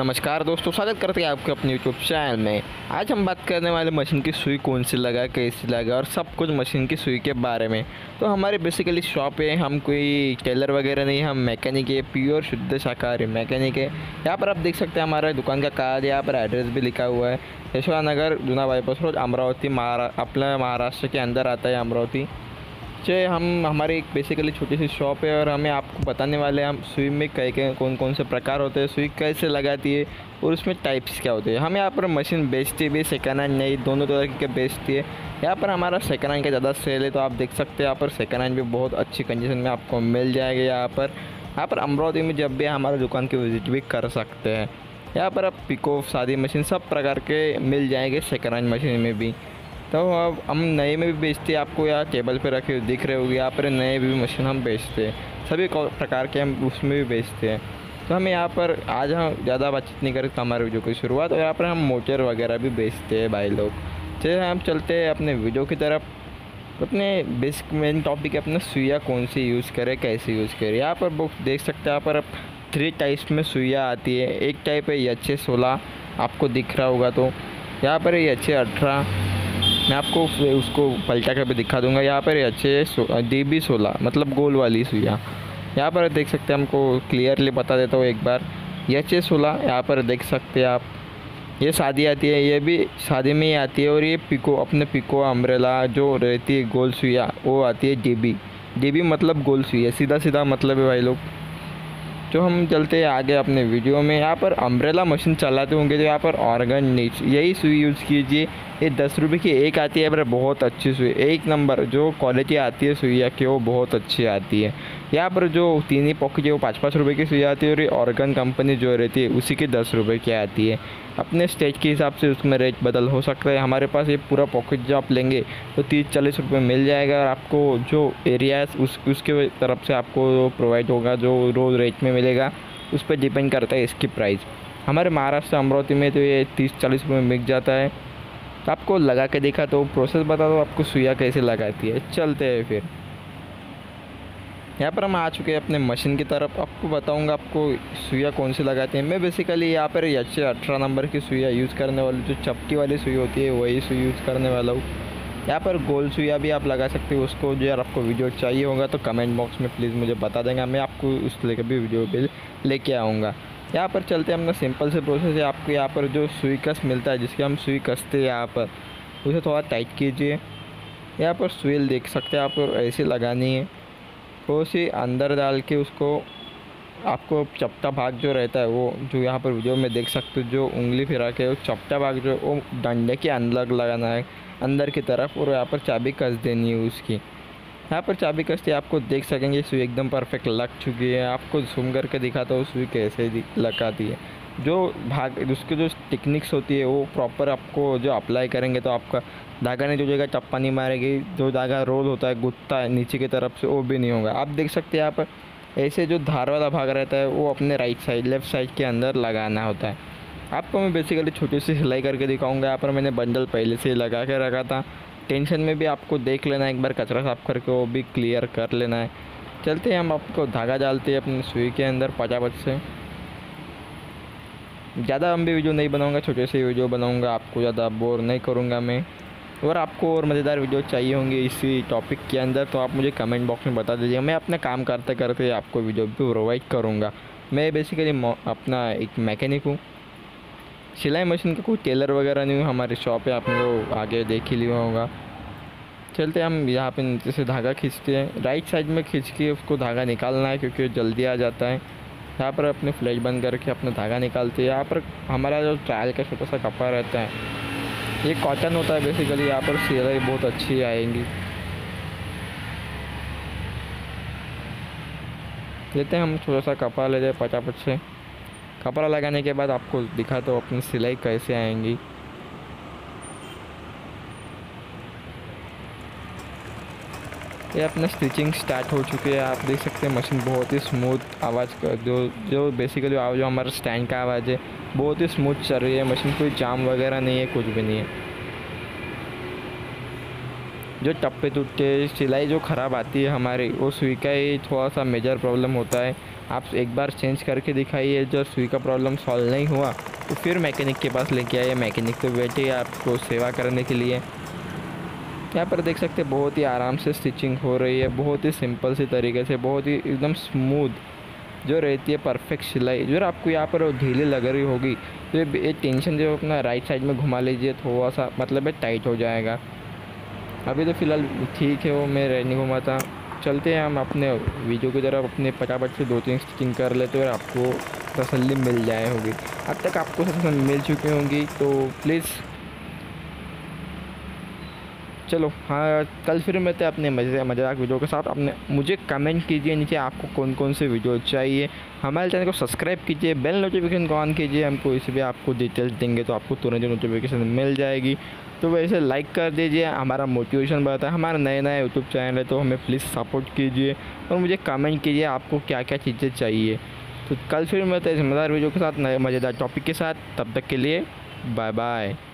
नमस्कार दोस्तों, स्वागत करते हैं आपके अपने यूट्यूब चैनल में। आज हम बात करने वाले मशीन की सुई कौन सी लगा, कैसी लगा और सब कुछ मशीन की सुई के बारे में। तो हमारे बेसिकली शॉप है, हम कोई टेलर वगैरह नहीं, हम मैकेनिक है, प्योर शुद्ध शाकाहारी मैकेनिक है। यहाँ पर आप देख सकते हैं हमारे दुकान का कार्ड, यहाँ पर एड्रेस भी लिखा हुआ है, यशोदा नगर जूना बाईपास रोड अमरावती, अपना महाराष्ट्र के अंदर आता है अमरावती। जी, हमारी एक बेसिकली छोटी सी शॉप है और हमें आपको बताने वाले हम सुई में कौन कौन से प्रकार होते हैं, सुई कैसे लगाती है और उसमें टाइप्स क्या होते हैं। हमें यहाँ पर मशीन बेचती भी, सेकंड हैंड नहीं, दोनों तरह की बेचती है। यहाँ पर हमारा सेकंड हैंड का ज़्यादा सेल है, तो आप देख सकते हैं यहाँ पर सेकंड हैंड भी बहुत अच्छी कंडीशन में आपको मिल जाएगा। यहाँ पर अमरावती में जब भी हमारे दुकान की विजिट भी कर सकते हैं। यहाँ पर आप पिको, शादी मशीन सब प्रकार के मिल जाएंगे सेकंड हैंड मशीन में भी। तो अब हम नए में भी बेचते हैं, आपको यहाँ टेबल पे रखे हुए दिख रहे होगी। यहाँ पर नए भी मशीन हम बेचते हैं, सभी प्रकार के हम उसमें भी बेचते हैं। तो हमें यहाँ पर आज हम ज़्यादा बातचीत नहीं करते हमारे वीडियो की शुरुआत। और यहाँ पर हम मोटर वगैरह भी बेचते हैं भाई लोग। चलिए हम चलते हैं अपने वीडियो की तरफ। अपने बेसिक मेन टॉपिक है अपने सुइया कौन सी यूज़ करें, कैसे यूज़ करें। यहाँ पर बुक देख सकते हैं, यहाँ पर आप 3 टाइप्स में सुइया आती है। एक टाइप है HA 16, आपको दिख रहा होगा। तो यहाँ पर HA 18, मैं आपको उसको पलटा कर भी दिखा दूंगा। यहाँ पर HA DB 16 मतलब गोल वाली सुइया। यहाँ पर देख सकते हैं, हमको क्लियरली बता देता हूँ एक बार, HA 16। यहाँ पर देख सकते हैं आप, ये शादी आती है, ये भी शादी में ही आती है। और ये पिको, अपने पिको अम्ब्रेला जो रहती है गोल सुइया, वो आती है DB मतलब गोल सुइया, सीधा सीधा मतलब है भाई लोग। तो हम चलते आगे अपने वीडियो में। यहाँ पर अम्ब्रेला मशीन चलाते होंगे तो यहाँ पर ऑर्गन नीच, यही सुई यूज़ कीजिए। ये 10 रुपये की एक आती है, पर बहुत अच्छी सुई, एक नंबर जो क्वालिटी आती है सुइया की वो बहुत अच्छी आती है। यहाँ पर जो 3 ही पॉकेट है वो 5-5 रुपये की सुई आती है। और ये ऑर्गन कंपनी जो रहती है उसी की 10 रुपये की आती है। अपने स्टेज के हिसाब से उसमें रेट बदल हो सकता है। हमारे पास ये पूरा पॉकेट जो आप लेंगे तो 30-40 रुपये में मिल जाएगा। और आपको जो एरिया है उसके तरफ से आपको प्रोवाइड होगा, जो रोज रेट में मिलेगा उस पर डिपेंड करता है इसकी प्राइस। हमारे महाराष्ट्र अमरावती में तो ये 30-40 रुपये में बिक जाता है। तो आपको लगा के देखा, तो प्रोसेस बता दो आपको सुइया कैसे लगाती है। चलते हैं फिर। यहाँ पर हम आ चुके हैं अपने मशीन की तरफ। आपको बताऊंगा आपको सुइया कौन सी लगाते हैं। मैं बेसिकली यहाँ पर HA 18 नंबर की सुइया यूज़ करने वाली, जो चपटी वाली सुई होती है वही सुई यूज़ करने वाला हूँ। यहाँ पर गोल सुइया भी आप लगा सकते हो उसको। जो यार आपको वीडियो चाहिए होगा तो कमेंट बॉक्स में प्लीज़ मुझे बता देंगे, मैं आपको उस लेकर भी वीडियो बिल लेके आऊँगा। यहाँ पर चलते हैं, अपना सिंपल से प्रोसेस है। आपको यहाँ पर जो सुई कस मिलता है, जिसके हम सुई कसते हैं, यहाँ पर उसे थोड़ा टाइट कीजिए। यहाँ पर सुई देख सकते हैं, आपको ऐसे लगानी है, थोड़ी सी अंदर डाल के उसको। आपको चपटा भाग जो रहता है वो, जो यहाँ पर वीडियो में देख सकते हो, जो उंगली फिरा के वो चपटा भाग जो वो डंडे के अंदर लगाना है, अंदर की तरफ। और यहाँ पर चाबी कस देनी है उसकी। यहाँ पर चाबी कसते आपको देख सकेंगे सुई एकदम परफेक्ट लग चुकी है। आपको जूम करके दिखाता हूँ सुई कैसे लगाती है। जो भाग उसके जो टेक्निक्स होती है वो प्रॉपर आपको जो अप्लाई करेंगे तो आपका धागा नहीं जुड़ेगा, टप्पा नहीं मारेगी, जो धागा रोल होता है, गुत्ता है नीचे की तरफ से, वो भी नहीं होगा। आप देख सकते हैं यहाँ पर ऐसे जो धार वाला भाग रहता है वो अपने राइट साइड, लेफ़्ट साइड के अंदर लगाना होता है। आपको मैं बेसिकली छोटी सी सिलाई करके दिखाऊँगा। यहाँ पर मैंने बंडल पहले से लगा के रखा था। टेंशन में भी आपको देख लेना है, एक बार कचरा साफ करके वो भी क्लियर कर लेना है। चलते हैं, हम आपको धागा डालते हैं अपनी सुई के अंदर फटाफट से। ज़्यादा लंबी वीडियो नहीं बनाऊंगा, छोटे से वीडियो बनाऊंगा, आपको ज़्यादा बोर नहीं करूंगा मैं। और आपको और मज़ेदार वीडियो चाहिए होंगे इसी टॉपिक के अंदर तो आप मुझे कमेंट बॉक्स में बता दीजिए। मैं अपना काम करते करते आपको वीडियो भी प्रोवाइड करूंगा। मैं बेसिकली अपना एक मैकेनिक हूँ, सिलाई मशीन का कोई टेलर वगैरह नहीं हूँ। हमारी शॉप पर आपने वो आगे देख ही लिया होगा। चलते हम यहाँ पर नीचे से धागा खींचते हैं, राइट साइड में खींच के उसको धागा निकालना है क्योंकि जल्दी आ जाता है। यहाँ पर अपने फ्लैश बंद करके अपना धागा निकालते हैं। यहाँ पर हमारा जो ट्रायल का छोटा सा कपड़ा रहता है, ये कॉटन होता है बेसिकली। यहाँ पर सिलाई बहुत अच्छी आएंगी। लेते हैं हम छोटा सा कपड़ा, लेते हैं फटाफट से। कपड़ा लगाने के बाद आपको दिखा तो अपनी सिलाई कैसे आएंगी। ये अपना स्टिचिंग स्टार्ट हो चुकी है। आप देख सकते हैं मशीन बहुत ही स्मूथ आवाज़ का, जो बेसिकली आवाज़, जो हमारा स्टैंड का आवाज़ है, बहुत ही स्मूथ चल रही है मशीन। कोई जाम वगैरह नहीं है, कुछ भी नहीं है। जो टप्पे टूट के सिलाई जो ख़राब आती है हमारी, वो सुई का ही थोड़ा सा मेजर प्रॉब्लम होता है। आप एक बार चेंज करके दिखाइए, जब सुई का प्रॉब्लम सॉल्व नहीं हुआ तो फिर मैकेनिक के पास लेके आइए। मैकेनिक तो बैठे ही आपको सेवा करने के लिए। यहाँ पर देख सकते हैं बहुत ही आराम से स्टिचिंग हो रही है, बहुत ही सिंपल से तरीके से, बहुत ही एकदम स्मूथ जो रहती है परफेक्ट सिलाई। जो आपको यहाँ पर ढीली लग रही होगी तो ये टेंशन जो अपना राइट साइड में घुमा लीजिए, थोड़ा सा मतलब है टाइट हो जाएगा। अभी तो फ़िलहाल ठीक है, वो मैं नहीं घुमाता। चलते हैं हम अपने वीडियो की तरफ, अपने फटाफट से दो तीन स्टिचिंग कर लेते हैं और आपको तसल्ली मिल जाए होगी। अब तक आपको तसल्ली मिल चुकी होंगी तो प्लीज़ चलो हाँ, कल फिर मिलते हैं अपने मज़ेदार वीडियो के साथ। आपने मुझे कमेंट कीजिए नीचे आपको कौन कौन से वीडियो चाहिए। हमारे चैनल को सब्सक्राइब कीजिए, बेल नोटिफिकेशन को ऑन कीजिए। हम कोई से भी आपको डिटेल्स देंगे तो आपको तुरंत नोटिफिकेशन मिल जाएगी। तो वैसे लाइक कर दीजिए, हमारा मोटिवेशन बढ़ता है। हमारा नए नए यूट्यूब चैनल है तो हमें प्लीज़ सपोर्ट कीजिए और मुझे कमेंट कीजिए आपको क्या क्या चीज़ें चाहिए। तो कल फिर मिलते हैं मज़ेदार वीडियो के साथ, नए मज़ेदार टॉपिक के साथ। तब तक के लिए बाय बाय।